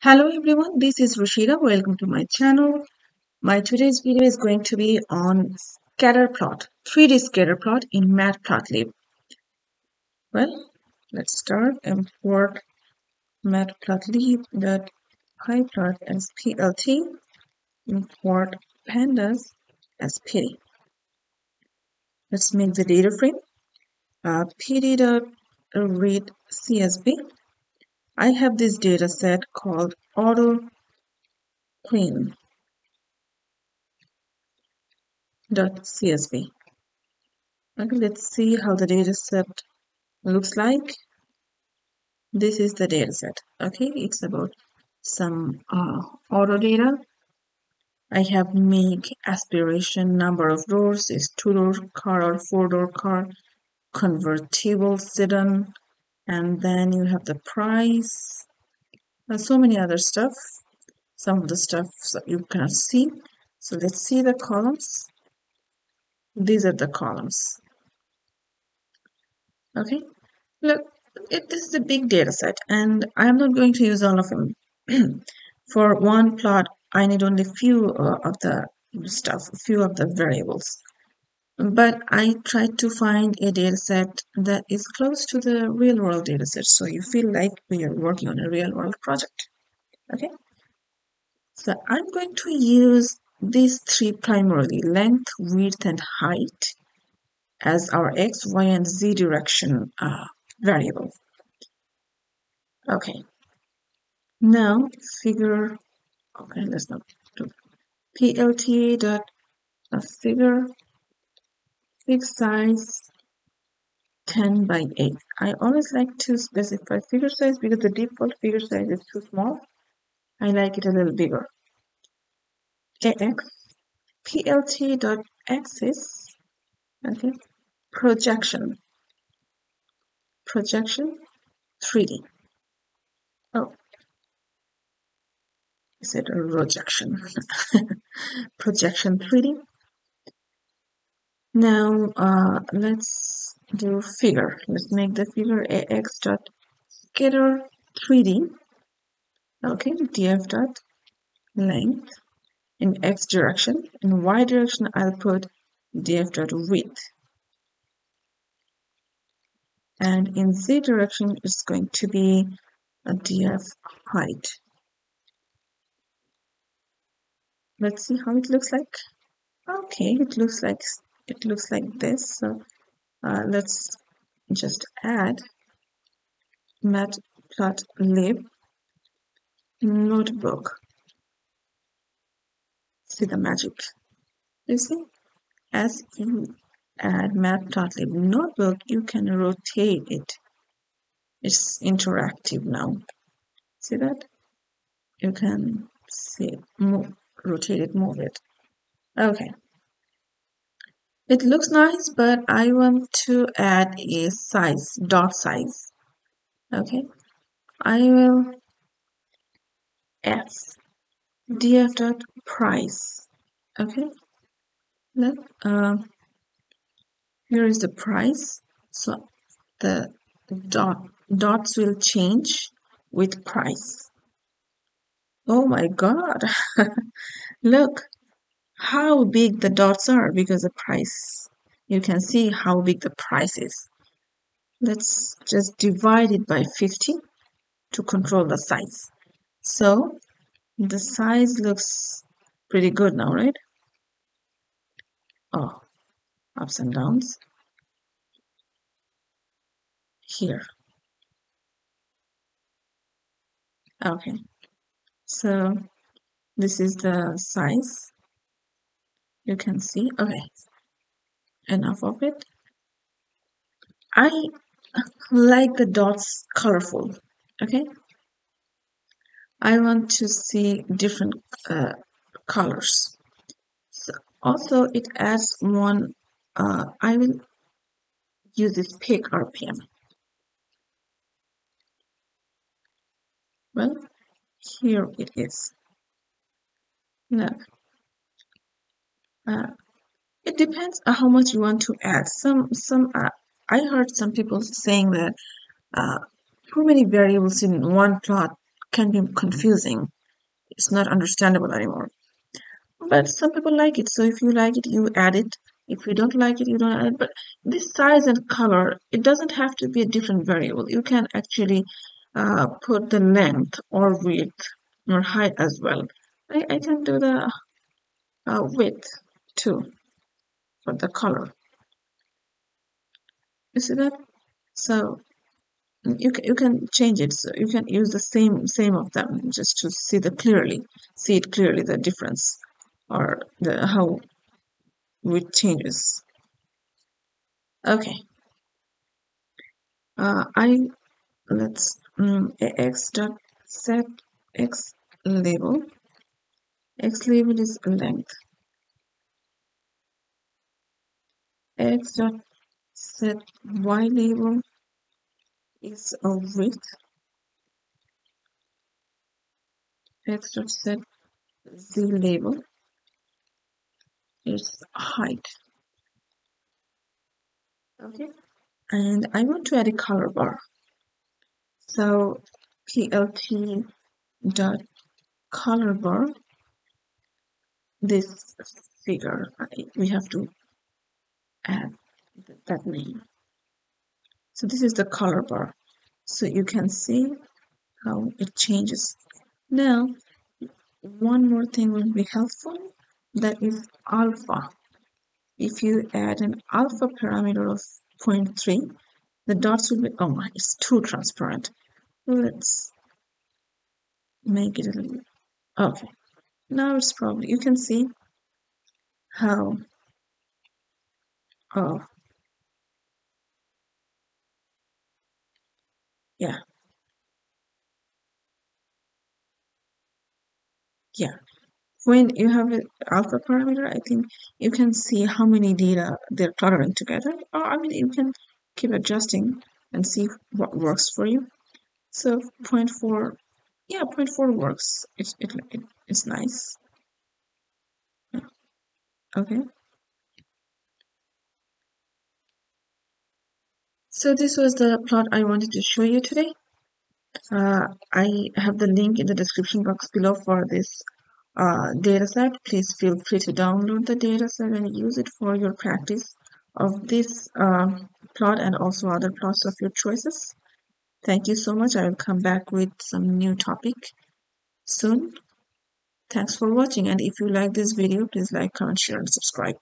Hello everyone, this is Rushida. Welcome to my channel. My today's video is going to be on scatter plot, 3D scatter plot in matplotlib. Well, let's start. Import matplotlib.pyplot as plt, import pandas as pd. Let's make the data frame pd.read csv. I have this data set called AutoClean.csv. Okay, let's see how the data set looks like. This is the data set. Okay, it's about some auto data. I have make aspiration, number of doors is 2-door car or 4-door car, convertible sedan. And then you have the price and so many other stuff. Some of the stuff you cannot see. So let's see the columns. These are the columns. Okay, look, this is a big data set and I'm not going to use all of them. For one plot, I need only few of the stuff, few of the variables. But I tried to find a data set that is close to the real world data set, so you feel like we are working on a real world project. Okay, so I'm going to use these three primarily, length, width, and height, as our x, y, and z direction variable. Okay, now figure, okay, let's not do plt dot figure. Fix size 10 by 8. I always like to specify figure size because the default figure size is too small. I like it a little bigger. AX plt dot axis. Okay, projection 3D. Oh, is it a projection? Projection 3D. Now let's do figure. Let's make the figure ax dot scatter 3D. Okay, df dot length in x direction. In y direction, I'll put df dot width, and in z direction, it's going to be a df height. Let's see how it looks like. Okay, it looks like this, so let's just add matplotlib notebook. See the magic, you see? As you add matplotlib notebook, you can rotate it. It's interactive now. See that? You can see, move, rotate it, move it. Okay. It looks nice, but I want to add a size, dot size. Okay, I will s df dot price. Okay, then here is the price. So the dots will change with price. Oh my God! Look how big the dots are, because the price, you can see how big the price is. Let's just divide it by 50 to control the size. So the size looks pretty good now, right? Oh, ups and downs here. Okay, so this is the size. You can see, okay, enough of it. I like the dots colorful, okay? I want to see different colors. So also it adds one, I will use this pick RPM. Well, here it is. Now, it depends on how much you want to add. I heard some people saying that too many variables in one plot can be confusing. It's not understandable anymore. But some people like it, so if you like it, you add it. If you don't like it, you don't add it. But this size and color, it doesn't have to be a different variable. You can actually put the length or width or height as well. I can do the width too for the color. You see that? So you can change it. So you can use the same of them just to see the clearly the difference or the how it changes. Okay. Let's dot set x label. X label is length. X dot set y label is a width. X dot set z label is height. Okay, and I want to add a color bar. So plt dot color bar. This figure we have to add that name. So this is the color bar. So you can see how it changes. Now, one more thing will be helpful. That is alpha. If you add an alpha parameter of 0.3, the dots will be, oh, it's too transparent. Let's make it a little, okay. Now it's probably, you can see how, oh, yeah. Yeah. When you have an alpha parameter, I think you can see how many data they're cluttering together. Or, I mean, you can keep adjusting and see what works for you. So 0.4, yeah, 0.4 works. It's nice. Okay. So this was the plot I wanted to show you today. I have the link in the description box below for this dataset. Please feel free to download the dataset and use it for your practice of this plot and also other plots of your choices. Thank you so much. I will come back with some new topic soon. Thanks for watching, and if you like this video, please like, comment, share, and subscribe.